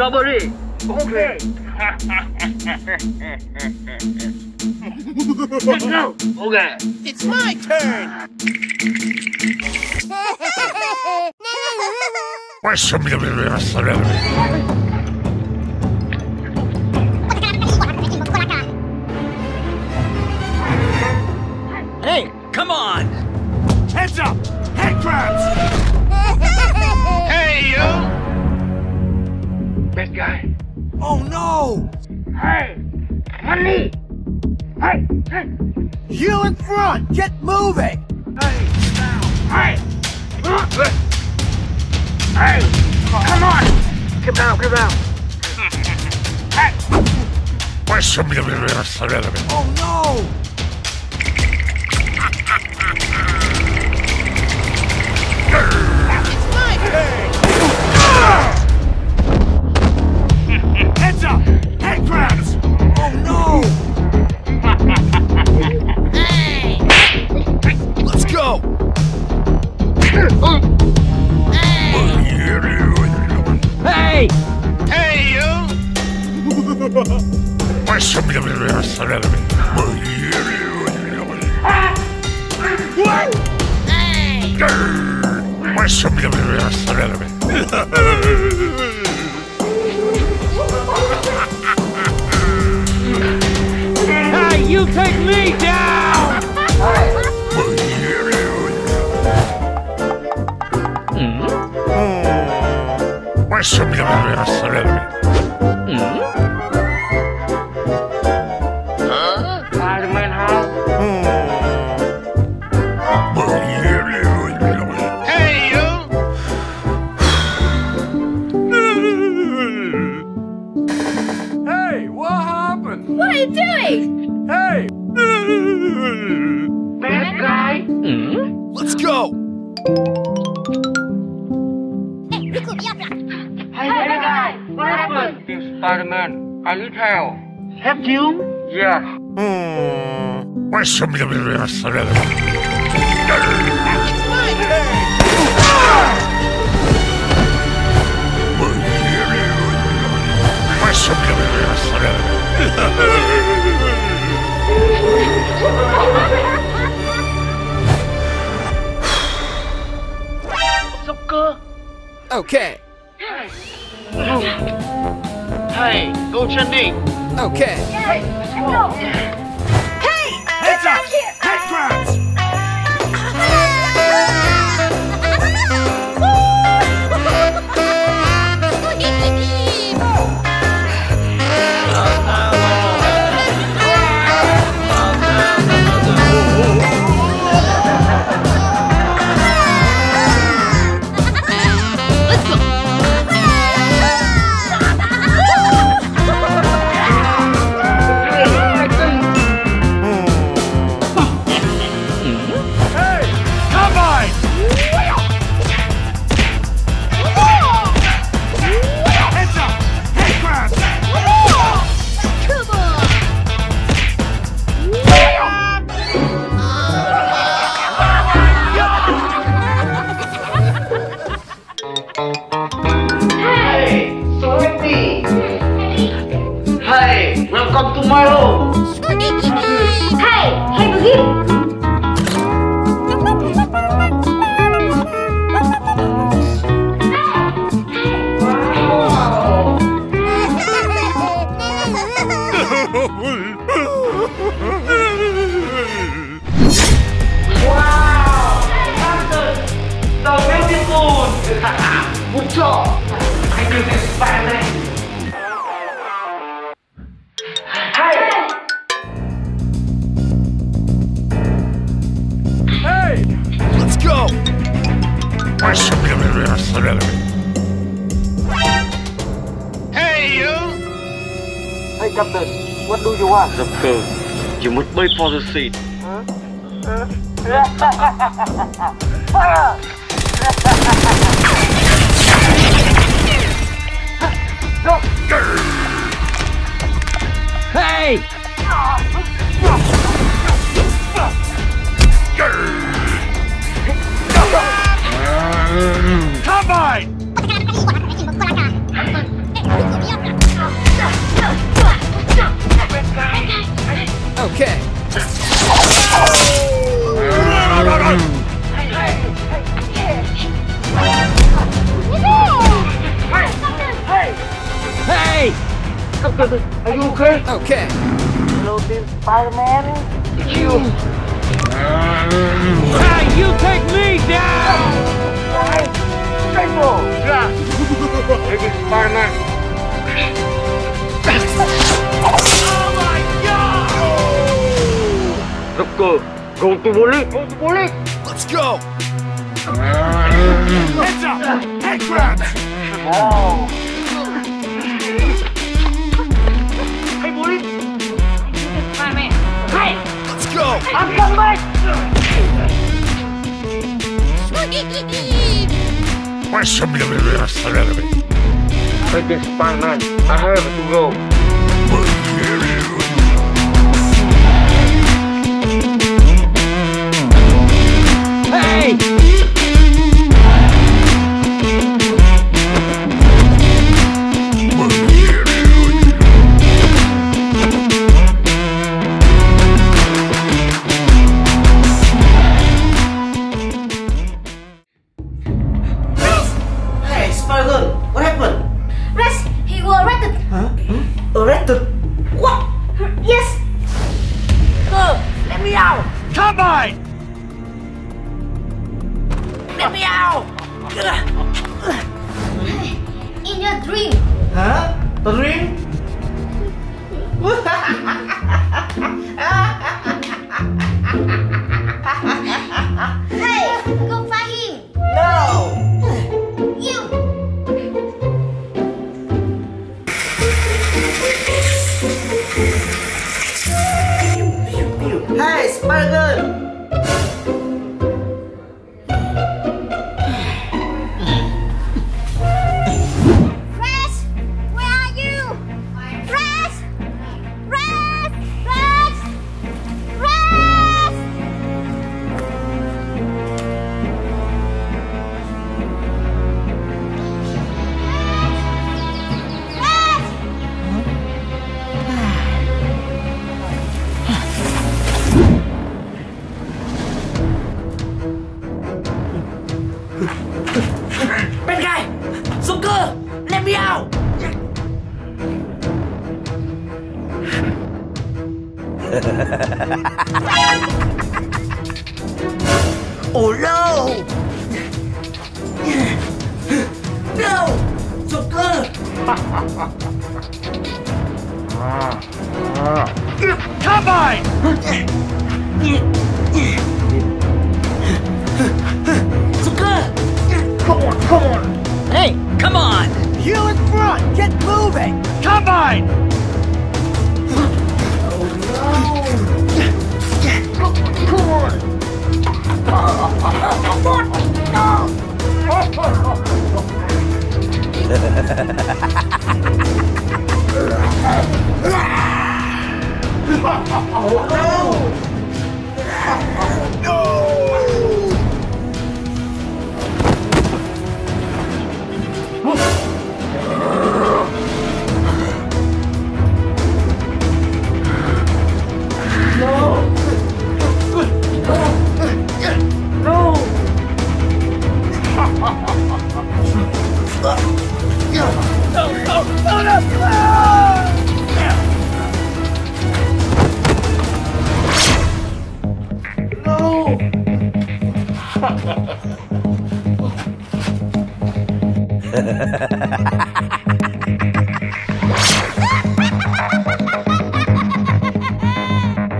robbery. Okay. No. Okay. It's my turn. Hey, come on! Heads up! Head grabs! Hey, you! Bad guy. Oh, no! Hey! Honey! Hey! Hey! You in front! Get moving! Hey! Hey! Hey! Come on! Come out! Come out! Hey! Oh, no! Heads up! Head grabs! Oh no! Hey! Let's go! Hey! Hey! Hey, you! Hey! Hey, you take me down! Spider-Man, I need help. Help you? Yeah. Where's my Shocker? Okay. Hey, go Chun-Li. Okay. Hey, let's go. Hey, heads up. Head grabs. What do you want? Shocker, you must wait for the seat. Hey! Come on! Okay. Hey! Are you okay? Okay. Hello, Spider-Man. You. Hey, you take me down! Take it, Spider-Man. Let's go. Go to bully. Go to bully. Let's go. Heads up. Head grabs. Oh. Hey, bully. Hey. Let's go. I'm coming back. Why should we be arrested? Take it, Spider-Man. I have to go. Hey! Hey, Spider, what happened? Rest, he was arrested. Huh? Hmm? Arrested? What? Yes. Sir, let me out. Come on! Let me out! In your dream! Huh? The dream? Hey! Go find him! No! You! Hey, Spider-Girl! Bad guy! Shocker! Let me out! Oh no! No! Shocker! Come on! Shocker! Come on, come on! Hey, come on! You in front! Get moving! Come on! Oh no! Come on! Come on! Oh no! No!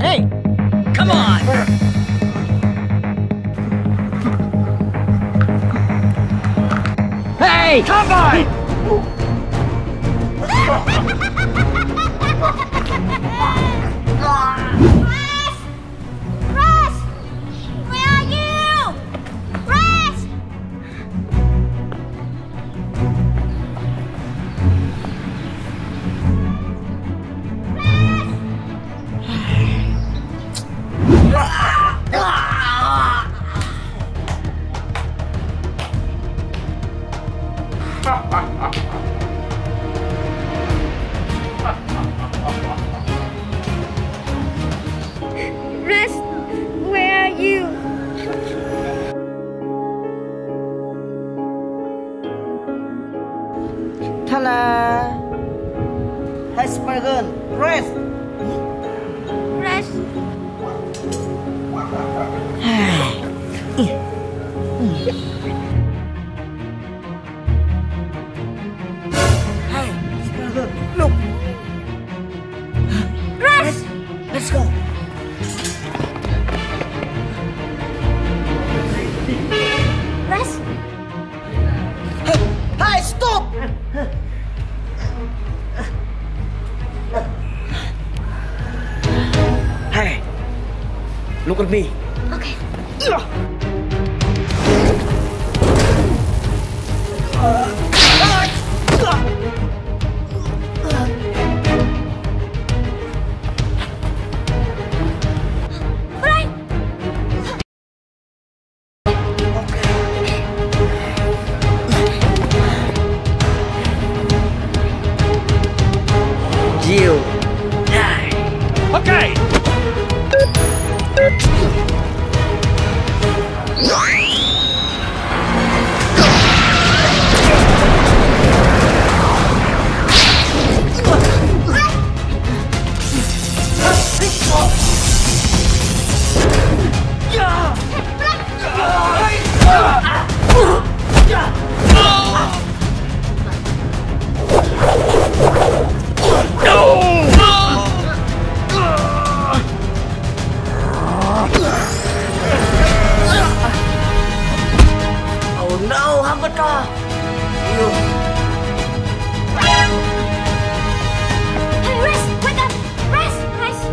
Hey, come on. Hey, come on. Ha ha ha ha ha ha ha ha ha ha Rest, where are you? Ta-da! Haspergen, rest! Rest! Hey, Haspergen, look! Rest! Let's go! Stop! Hey, look at me. Okay. You die. Okay. No, Hamburger! You! Hey, rest! Wake up! Rest! Rest!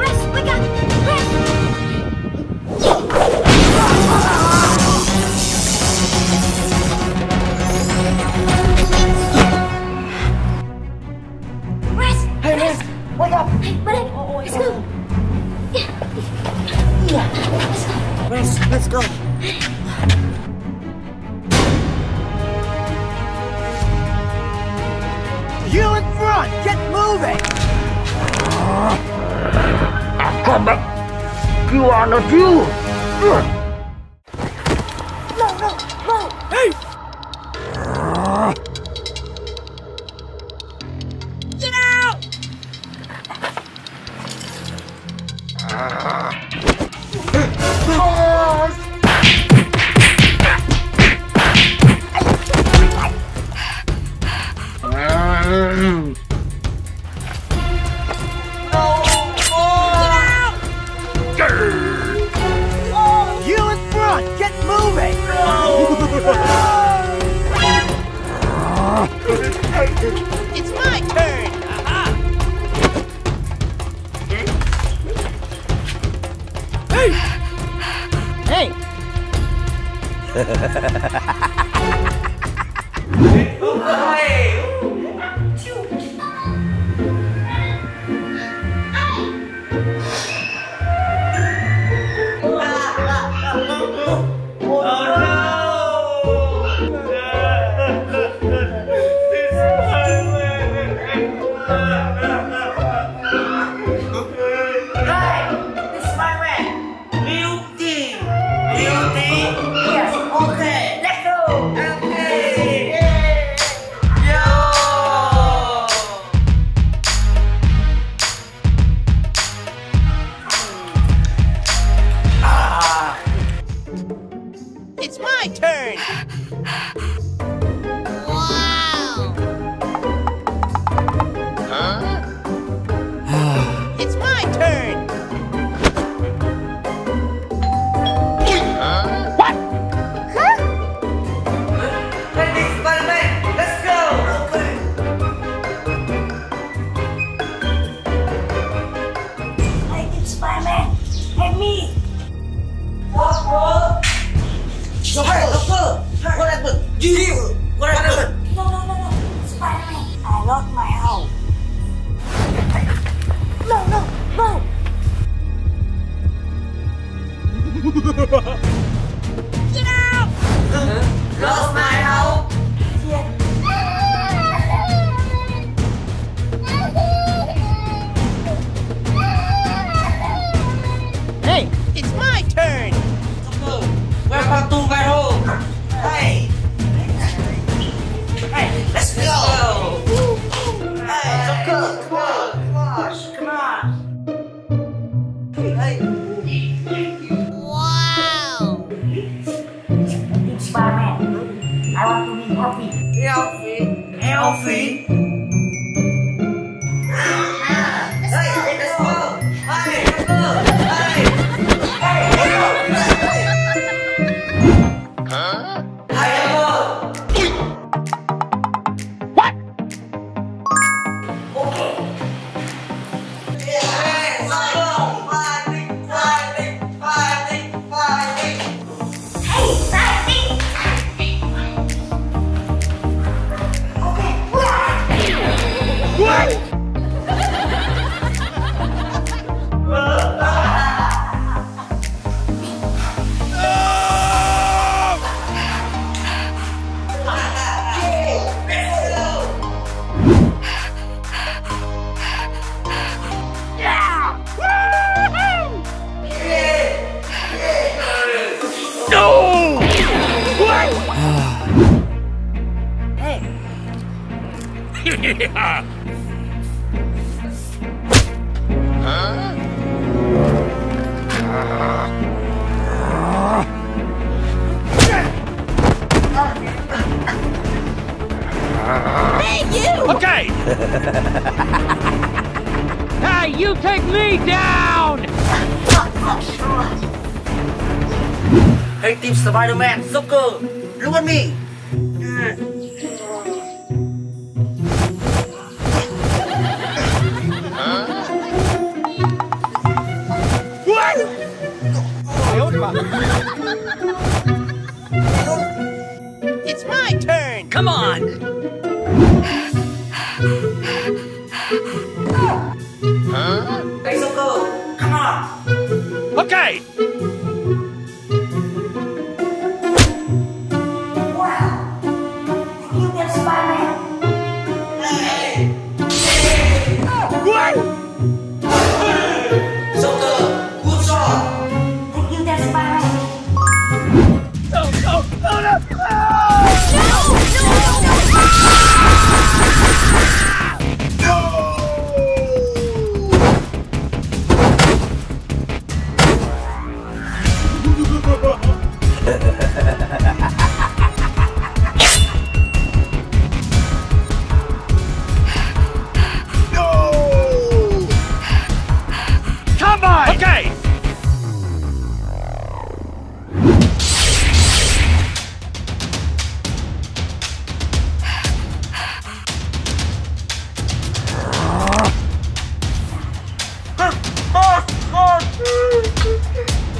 Rest! Wake up! Rest! Rest! Hey, rest! Wake up! Hey, buddy! Let's go! Yeah! Rest! Let's go! You in front! Get moving! I come back! You are not you! No, no, no! Hey! Get out! Oh. It's my turn! Aha! Hey! Hey! It's my turn! Wow! Huh? It's my turn! Huh? What? Huh? Let's go! Hey, Spider-Man! Hey, me! What's wrong? Shocker! What happened? You! What happened? No, no, no, no! Spider-Man! I lost my house! No, no, no! Get out! Lost my house! Yeah. Number two got home. Hey. Hey, let's go. Hey, so cool. Come on. Hey. Wow. It's Spider-Man. I want to be healthy. Healthy. Healthy. Yeah. Hey, you! Okay! Hey, you take me down! Hey, Team Spider-Man, Shocker, look at me! It's my turn! Come on! Hey, Shocker! Come on! Okay! Wow! Can you get Spider-Man? Hey! Hey! What?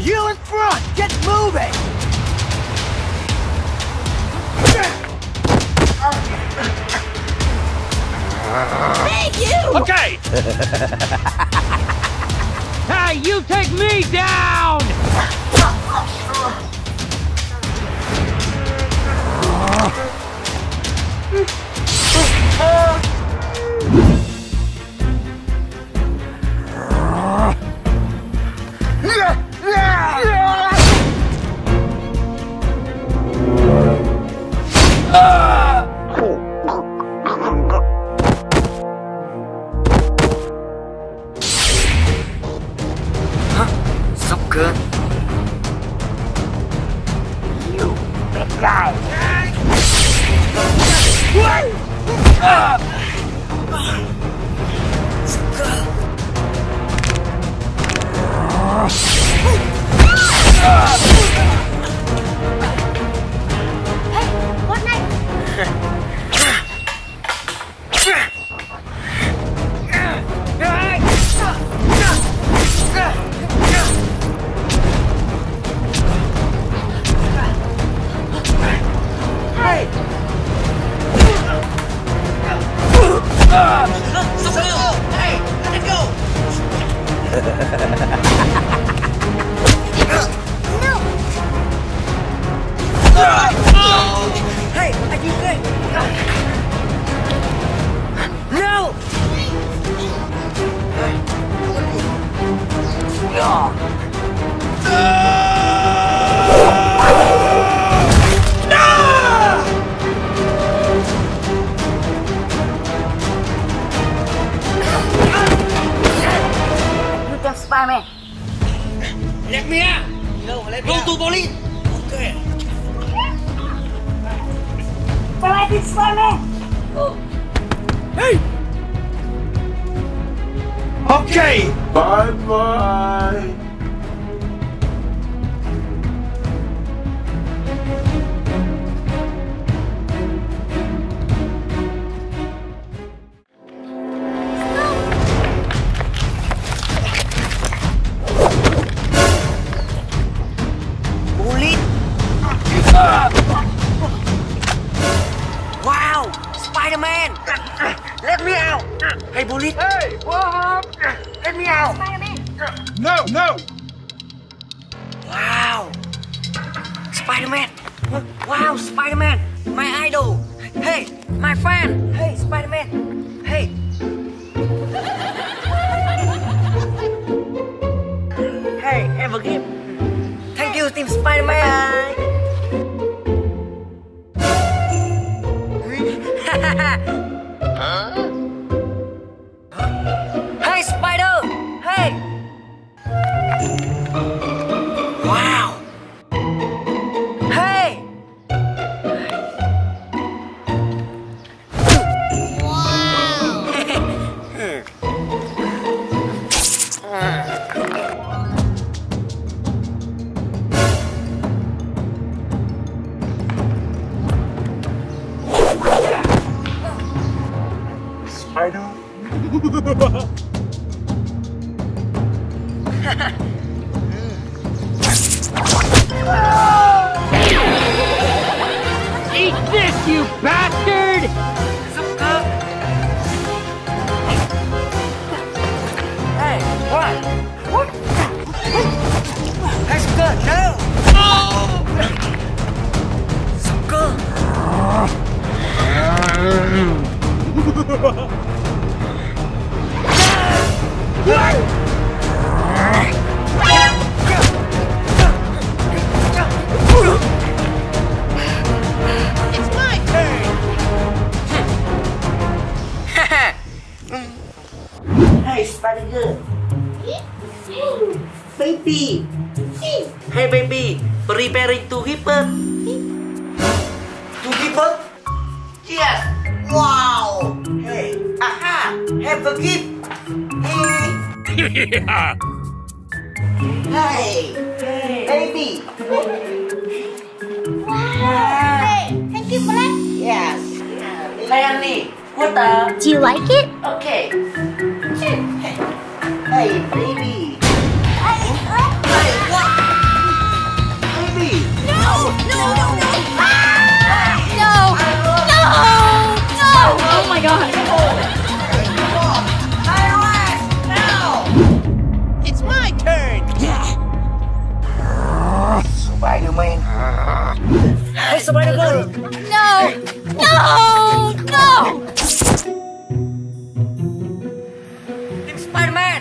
You in front! Get moving! Hey, you! Okay! Hey, you take me down! Good. You big guy. What? Hey, what next? No! me. Let me out. No, let me out. Go to police. Okay. Provide this for me. Oh. Hey. Okay. Bye-bye. Wow, Spider-Man! Let me out! Hey, Bully! Hey, what up? Let me out! Spider-Man! No, no! Wow! Spider-Man! Wow, Spider-Man! My idol! Hey, my friend! Hey, Spider-Man! Hey! Hey, have a gift! Thank you, Team Spider-Man! Huh? Hey, Spider! Hey! Wow! Hey! Spider. Eat this, you bastard! Hey, what? That's good. No. Oh. Some good. It's my turn. Hey, Spider-Girl. Baby. Hey, baby. Preparing to hip up. To hip up? Yes. Wow! Hey! Aha! Have a gift! Hey! Yeah. Hey! Hey! Baby! Wow! Yeah. Hey! Thank you for that! Yes! Fanny! What the? Do you like it? Okay! Hey! Hey, baby! Hey! Hey! What? Baby! No! No! No! No! No! No! No! Oh my god! Now! It's my turn! Yeah. Spider-Man! Hey, Spider-Man! No! No! No! Team Spider-Man!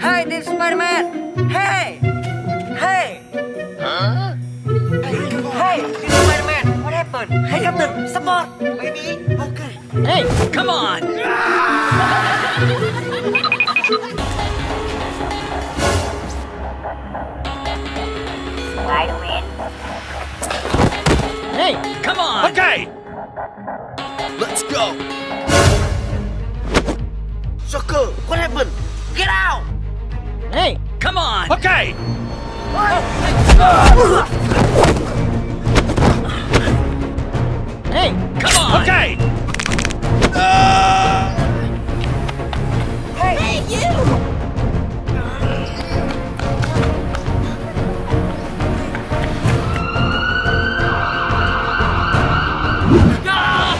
Hey, Team Spider-Man! Hey! Hey! Huh? Hey, Team Spider-Man! What happened? Hey, Captain! Support! Baby! Okay! Hey, come on! Spider-Man. Hey, come on! Okay! Let's go! Shocker, what happened? Get out! Hey, come on! Okay! Hey, come on! Okay! Hey, you! Okay! Stop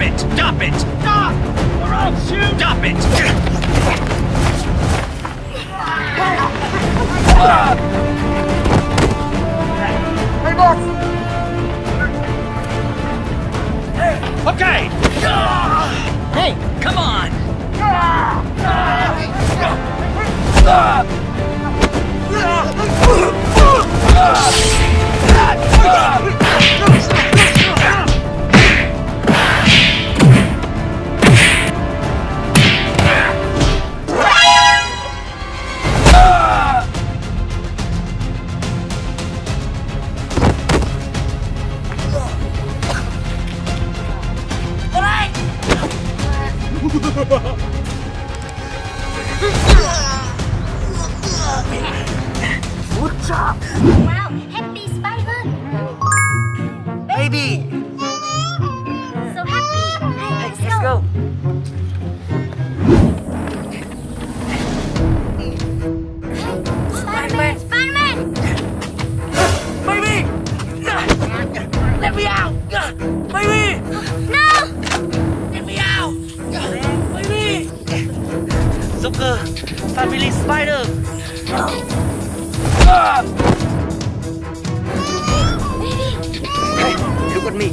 it! Stop it! Stop! Or I'll shoot! Stop it! Hey, boss! Okay! Hey, come on! Good job! Wow, happy spider! Baby! So happy! Let's go! Spider-Man! Spider-Man! Baby! Let me out! Baby! No! Let me out! Baby! Shocker! Family Spider! Hey, look at me. Hey! Okay!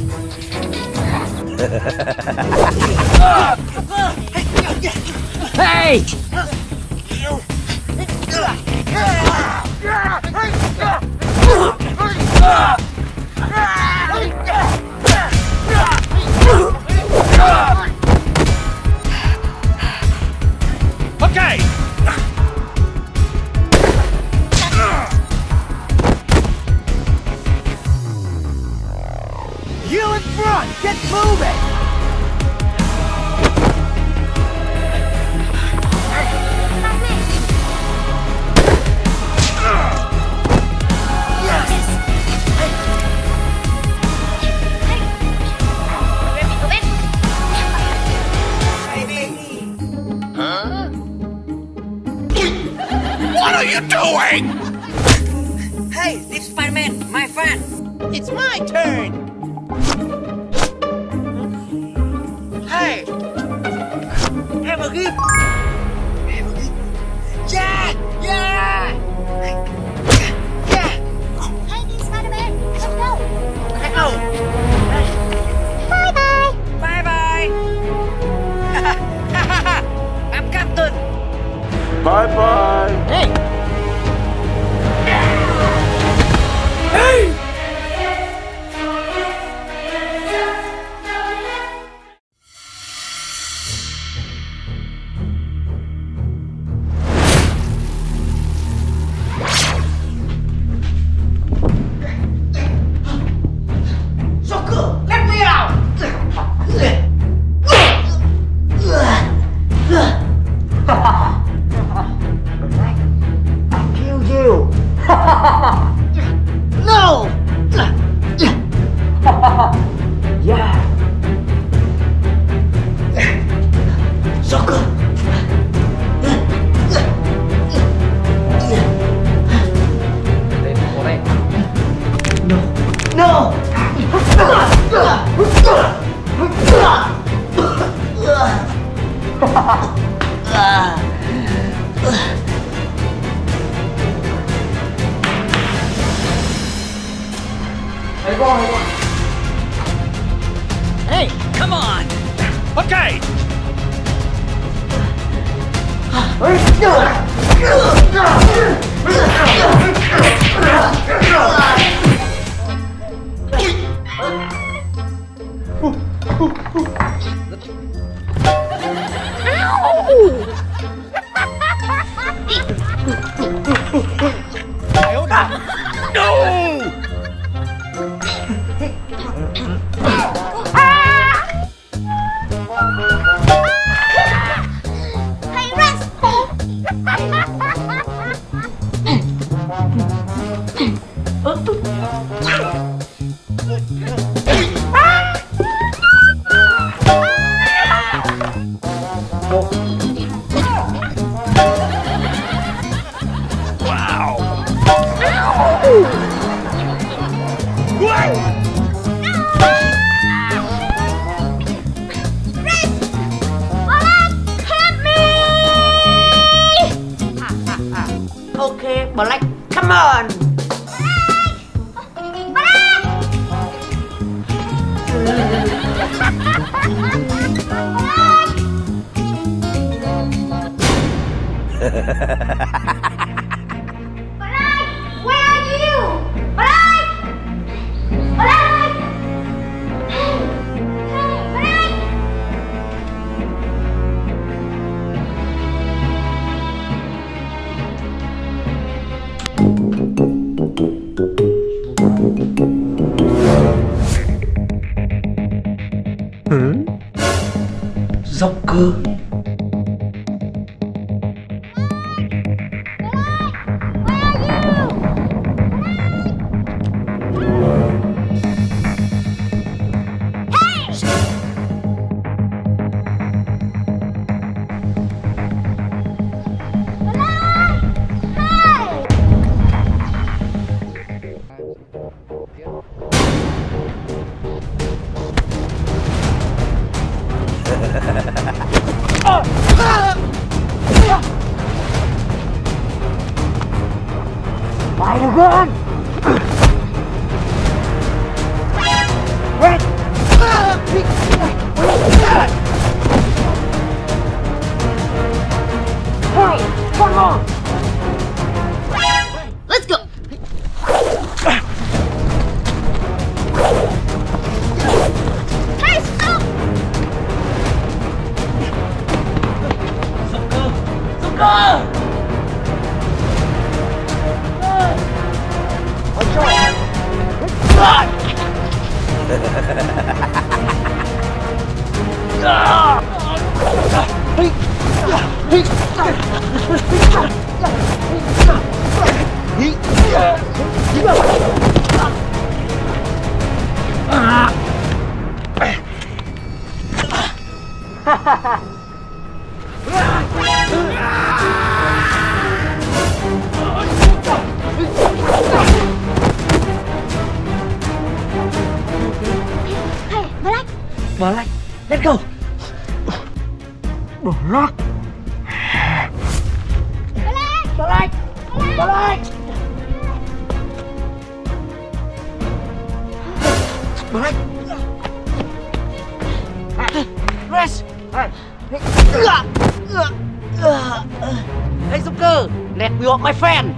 You in front! Get moving! Baby! Huh? What are you doing? Hey, this is Spider-Man, my friend! It's my turn! Hey! Have a gift! Yeah! Yeah! Yeah! Hey, this Spider-Man! Let's go! Let's go! Bye-bye! Bye-bye! I'm Captain! Bye-bye! Hey! Hey! Hey, come on! Okay! Black, come on! Black! Where are you? Let's go. Hey, stop! Shocker! Watch Malak, let go. Malak, Malak, Malak, Malak. Rest. Hey, Shocker, let me walk, my friend.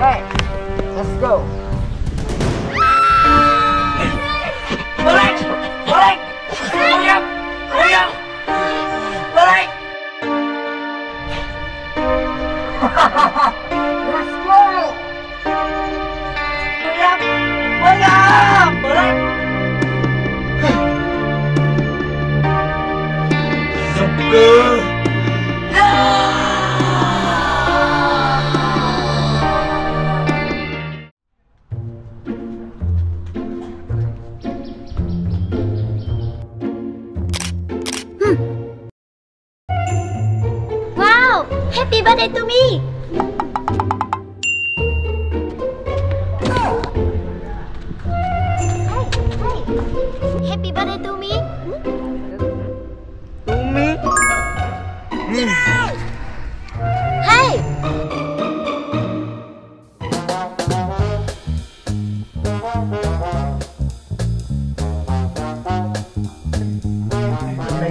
Hey, let's go. Malak! Malak! Hurry up! Hurry up! Malak! Let's go! Hurry up! Hurry up! Malak! So good! Happy birthday to me! Happy birthday to me! To me? Hey! Hey!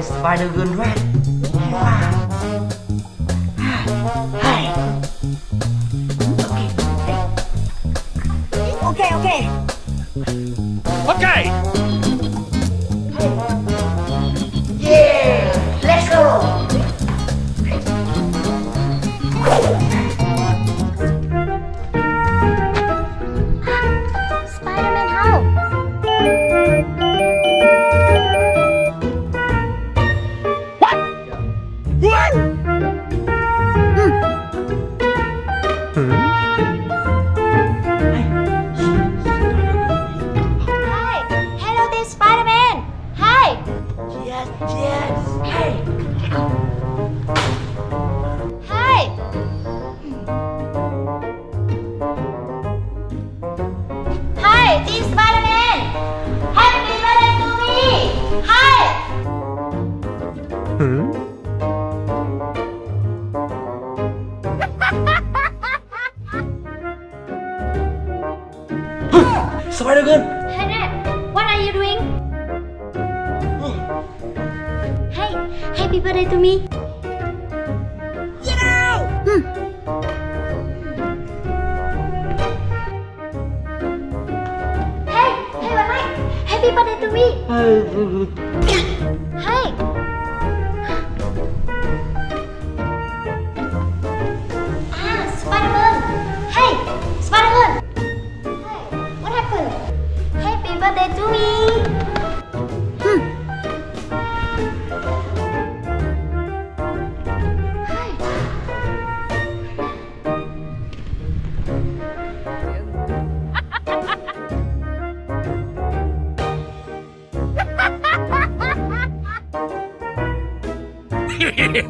Spider-Gun Red! Wow! Okay. Yeah, let's go. Spider-Man, how? What? What? Yes. Hey. Hi. Hi, Team Spider-Man. Happy birthday to me. Hi. Spider-Girl. Hey, Red. What are you doing? Happy birthday to me! You know! Hey! Hey, Mike! Happy birthday to me! Hey! Happy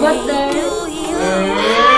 birthday to you.